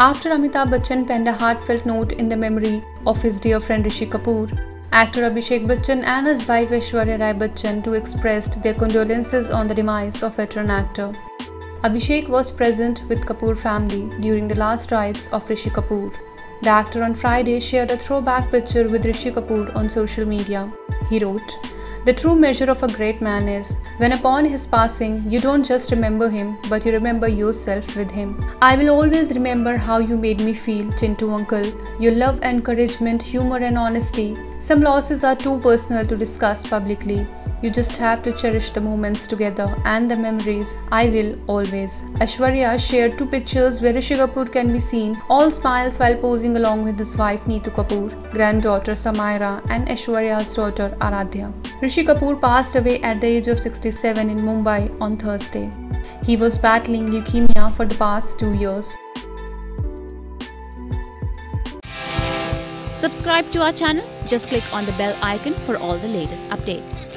After Amitabh Bachchan penned a heartfelt note in the memory of his dear friend Rishi Kapoor, actor Abhishek Bachchan and his wife Aishwarya Rai Bachchan too expressed their condolences on the demise of veteran actor. Abhishek was present with Kapoor family during the last rites of Rishi Kapoor. The actor on Friday shared a throwback picture with Rishi Kapoor on social media. He wrote, "The true measure of a great man is when upon his passing you don't just remember him but you remember yourself with him. I will always remember how you made me feel, Chintu uncle, your love, encouragement, humor and honesty. Some losses are too personal to discuss publicly. You just have to cherish the moments together and the memories. I will always." Aishwarya shared two pictures where Rishi Kapoor can be seen, all smiles, while posing along with his wife Neetu Kapoor, granddaughter Samaira and Aishwarya's daughter Aradhya. Rishi Kapoor passed away at the age of 67 in Mumbai on Thursday. He was battling leukemia for the past 2 years. Subscribe to our channel. Just click on the bell icon for all the latest updates.